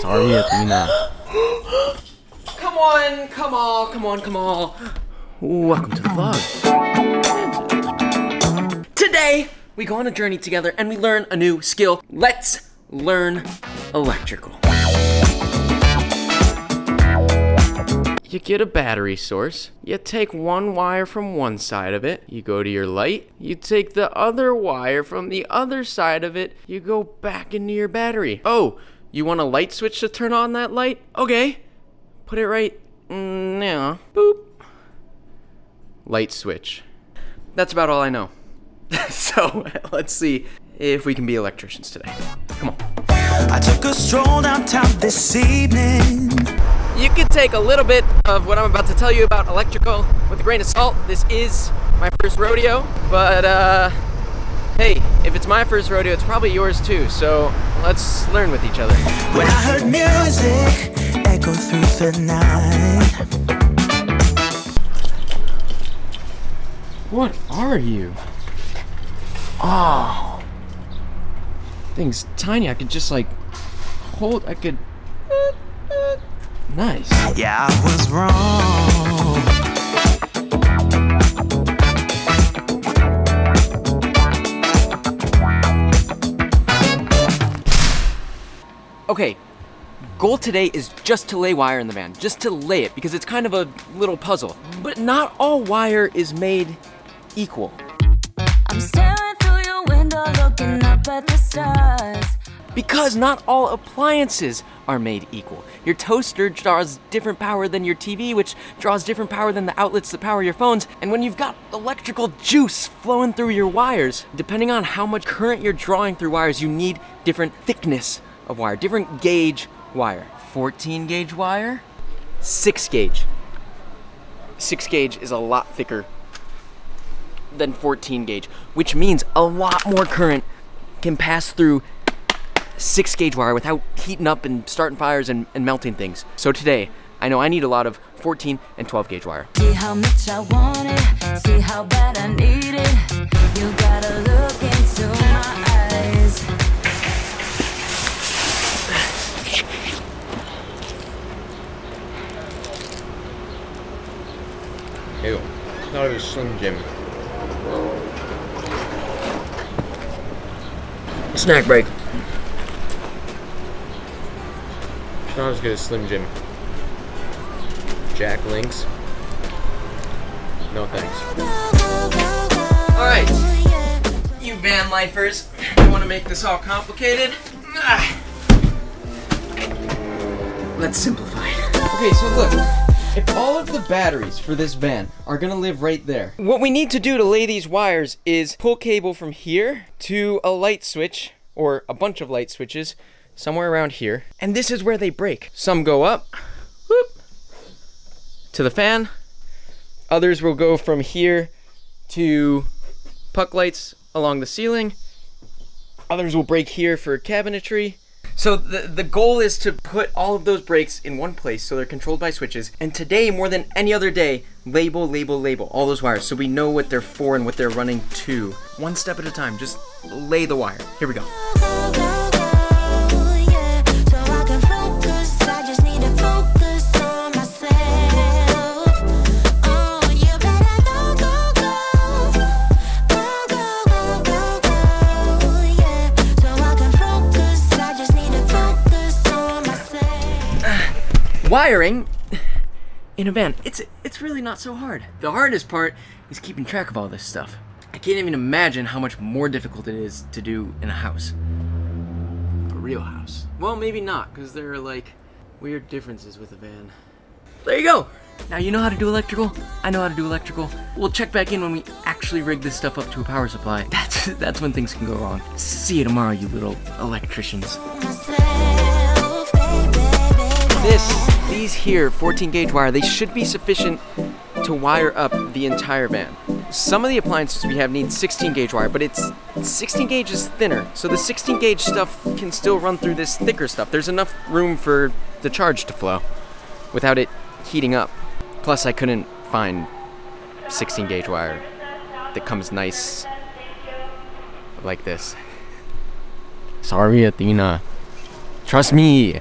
Sorry, Athena. Come on, come on, come on, come on. Welcome to the vlog. Today, we go on a journey together and we learn a new skill. Let's learn electrical. You get a battery source, you take one wire from one side of it, you go to your light, you take the other wire from the other side of it, you go back into your battery. Oh, you want a light switch to turn on that light? Okay, put it right now. Boop. Light switch. That's about all I know. So, let's see if we can be electricians today. Come on. I took a stroll downtown this evening. You can take a little bit of what I'm about to tell you about electrical with a grain of salt. This is my first rodeo, but hey, if it's my first rodeo, it's probably yours too, so let's learn with each other. When I heard music echo through the night. What are you? Oh, thing's tiny. I could just like hold, I could. Nice. Yeah, I was wrong. Okay, goal today is just to lay wire in the van, just to lay it, because it's kind of a little puzzle. But not all wire is made equal. I'm staring through your window, looking up at the stars. Because not all appliances are made equal. Your toaster draws different power than your TV, which draws different power than the outlets that power your phones. And when you've got electrical juice flowing through your wires, depending on how much current you're drawing through wires, you need different thickness of wire, different gauge wire. 14 gauge wire? 6 gauge. 6 gauge is a lot thicker than 14 gauge, which means a lot more current can pass through 6 gauge wire without heating up and starting fires and melting things. So today, I know I need a lot of 14 and 12 gauge wire. See how much I want it, see how bad I need it. You gotta look into my eyes. Ew, not even Slim Jim. Snack break. Not as good as Slim Jim. Jack Links. No thanks. Alright, you van lifers, you want to make this all complicated? Let's simplify. Okay, so look, if all of the batteries for this van are gonna live right there, what we need to do to lay these wires is pull cable from here to a light switch, or a bunch of light switches, somewhere around here, and this is where they break. Some go up, whoop, to the fan. Others will go from here to puck lights along the ceiling. Others will break here for cabinetry. So the goal is to put all of those breaks in one place so they're controlled by switches, and today, more than any other day, label, label, label all those wires so we know what they're for and what they're running to. One step at a time, just lay the wire. Here we go. Wiring in a van, it's really not so hard. The hardest part is keeping track of all this stuff. I can't even imagine how much more difficult it is to do in a house. A real house. Well, maybe not, because there are like weird differences with a van. There you go. Now you know how to do electrical. I know how to do electrical. We'll check back in when we actually rig this stuff up to a power supply. That's when things can go wrong. See you tomorrow, you little electricians. These here, 14 gauge wire, they should be sufficient to wire up the entire van. Some of the appliances we have need 16 gauge wire, but it's 16 gauge is thinner, so the 16 gauge stuff can still run through this thicker stuff. There's enough room for the charge to flow without it heating up. Plus, I couldn't find 16 gauge wire that comes nice like this. Sorry, Athena. Trust me.